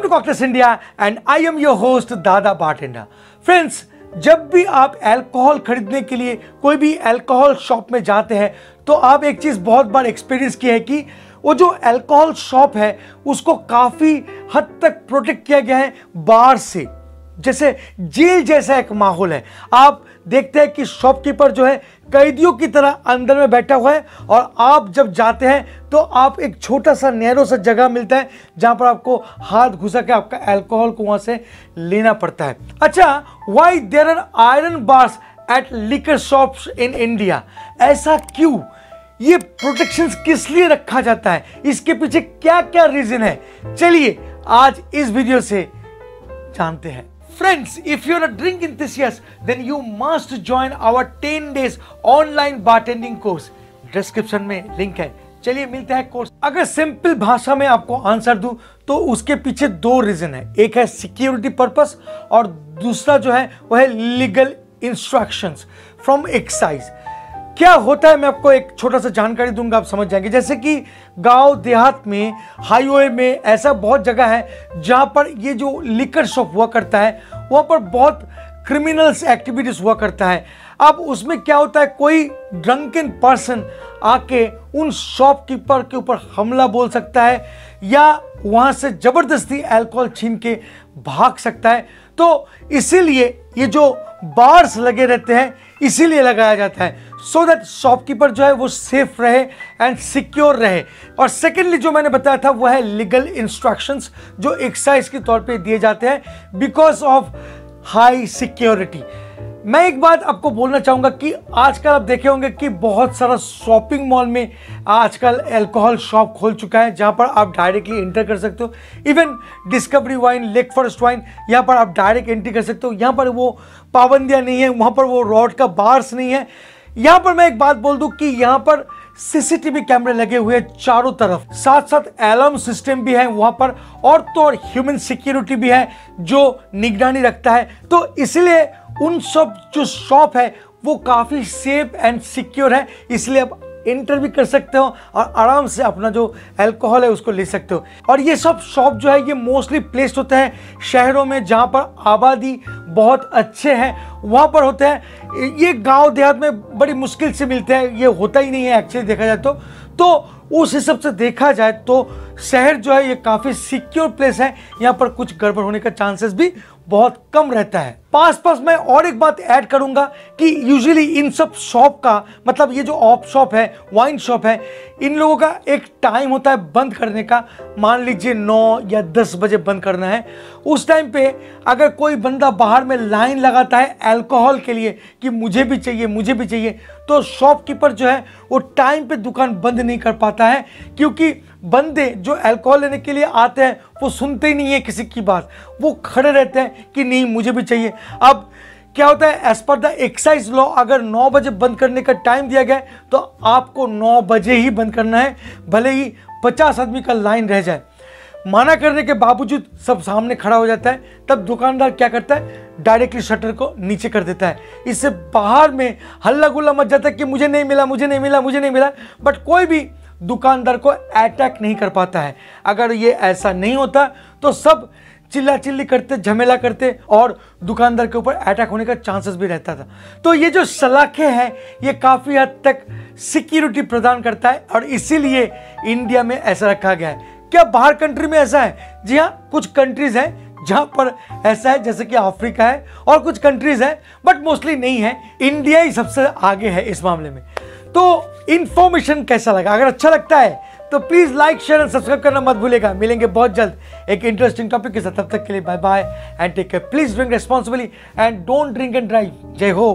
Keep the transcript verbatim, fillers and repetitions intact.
Welcome to cocktails India and I am your host दादा bartender. Friends, जब भी आप अल्कोहल खरीदने के लिए कोई भी अल्कोहल शॉप में जाते हैं तो आप एक चीज़ बहुत बार एक्सपीरियंस की है कि वो जो अल्कोहल शॉप है उसको काफ़ी हद तक प्रोटेक्ट किया गया है बाहर से, जैसे जेल जैसा एक माहौल है। आप देखते हैं कि शॉपकीपर जो है कैदियों की तरह अंदर में बैठा हुआ है और आप जब जाते हैं तो आप एक छोटा सा नैरो सा जगह मिलता है जहां पर आपको हाथ घुसा के आपका अल्कोहल को वहां से लेना पड़ता है। अच्छा, why there are iron bars at liquor shops in India? ऐसा क्यों, ये प्रोटेक्शंस किस लिए रखा जाता है, इसके पीछे क्या क्या रीजन है, चलिए आज इस वीडियो से जानते हैं। Friends, if you're a drink enthusiast, then you must join our ten days online bartending course. Description में link है। चलिए मिलता है कोर्स। अगर सिंपल भाषा में आपको आंसर दूं तो उसके पीछे दो रीजन है, एक है सिक्योरिटी पर्पस और दूसरा जो है वो है लीगल इंस्ट्रक्शंस फ्रॉम एक्साइज। क्या होता है मैं आपको एक छोटा सा जानकारी दूंगा, आप समझ जाएंगे। जैसे कि गांव देहात में, हाईवे में, ऐसा बहुत जगह है जहां पर ये जो लिकर शॉप हुआ करता है वहां पर बहुत क्रिमिनल्स एक्टिविटीज हुआ करता है। अब उसमें क्या होता है, कोई ड्रंकन पर्सन आके उन शॉपकीपर के ऊपर हमला बोल सकता है या वहां से ज़बरदस्ती अल्कोहल छीन के भाग सकता है। तो इसीलिए ये जो बार्स लगे रहते हैं इसीलिए लगाया जाता है, सो दैट शॉपकीपर जो है वो सेफ रहे एंड सिक्योर रहे। और सेकेंडली जो मैंने बताया था वो है लीगल इंस्ट्रक्शंस जो एक्साइज के तौर पे दिए जाते हैं बिकॉज ऑफ हाई सिक्योरिटी। मैं एक बात आपको बोलना चाहूँगा कि आजकल आप देखे होंगे कि बहुत सारा शॉपिंग मॉल में आजकल अल्कोहल शॉप खोल चुका है जहाँ पर आप डायरेक्टली एंटर कर सकते हो। Even Discovery wine, lake forest wine, यहाँ पर आप डायरेक्ट एंट्री कर सकते हो। यहाँ पर वो पाबंदियाँ नहीं है, वहाँ पर वो रॉड का बार्स नहीं है। यहाँ पर मैं एक बात बोल दूँ कि यहाँ पर सीसीटीवी कैमरे लगे हुए हैं चारों तरफ, साथ साथ अलार्म सिस्टम भी है वहां पर, और तो और ह्यूमन सिक्योरिटी भी है जो निगरानी रखता है। तो इसलिए उन सब जो शॉप है वो काफ़ी सेफ एंड सिक्योर है, इसलिए आप एंटर भी कर सकते हो और आराम से अपना जो अल्कोहल है उसको ले सकते हो। और ये सब शॉप जो है ये मोस्टली प्लेस्ड होते हैं शहरों में जहाँ पर आबादी बहुत अच्छे हैं, वहाँ पर होते हैं। ये गांव देहात में बड़ी मुश्किल से मिलते हैं, ये होता ही नहीं है एक्चुअली देखा जाए तो। तो उस हिसाब से देखा जाए तो शहर जो है ये काफ़ी सिक्योर प्लेस है, यहाँ पर कुछ गड़बड़ होने का चांसेस भी बहुत कम रहता है। पास पास मैं और एक बात ऐड करूँगा कि यूजुअली इन सब शॉप का, मतलब ये जो ऑप शॉप है, वाइन शॉप है, इन लोगों का एक टाइम होता है बंद करने का। मान लीजिए नौ या दस बजे बंद करना है। उस टाइम पे अगर कोई बंदा बाहर में लाइन लगाता है अल्कोहल के लिए कि मुझे भी चाहिए मुझे भी चाहिए, तो शॉपकीपर जो है वो टाइम पे दुकान बंद नहीं कर पाता है, क्योंकि बंदे जो अल्कोहल लेने के लिए आते हैं वो सुनते ही नहीं है किसी की बात, वो खड़े रहते हैं कि नहीं मुझे भी चाहिए। अब क्या होता है, as per the excise law अगर नौ बजे बंद करने का टाइम दिया गया है तो आपको नौ बजे ही बंद करना है, भले ही पचास आदमी का लाइन रह जाए। माना करने के बावजूद सब सामने खड़ा हो जाता है, तब दुकानदार क्या करता है, डायरेक्टली शटर को नीचे कर देता है। इससे बाहर में हल्ला गुल्ला मच जाता है कि मुझे नहीं मिला मुझे नहीं मिला मुझे नहीं मिला, बट कोई भी दुकानदार को अटैक नहीं कर पाता है। अगर ये ऐसा नहीं होता तो सब चिल्ला चिल्ली करते, झमेला करते और दुकानदार के ऊपर अटैक होने का चांसेस भी रहता था। तो ये जो सलाखे हैं ये काफ़ी हद तक सिक्योरिटी प्रदान करता है और इसीलिए इंडिया में ऐसा रखा गया है। क्या बाहर कंट्री में ऐसा है? जी हाँ, कुछ कंट्रीज़ हैं जहाँ पर ऐसा है, जैसे कि अफ्रीका है और कुछ कंट्रीज़ हैं, बट मोस्टली नहीं है। इंडिया ही सबसे आगे है इस मामले में। तो इन्फॉर्मेशन कैसा लगा? अगर अच्छा लगता है तो please like, share and subscribe करना मत भूलेगा। मिलेंगे बहुत जल्द एक इंटरेस्टिंग टॉपिक के साथ, तब तक के लिए bye bye and take care. Please drink responsibly and don't drink and drive. जय हो।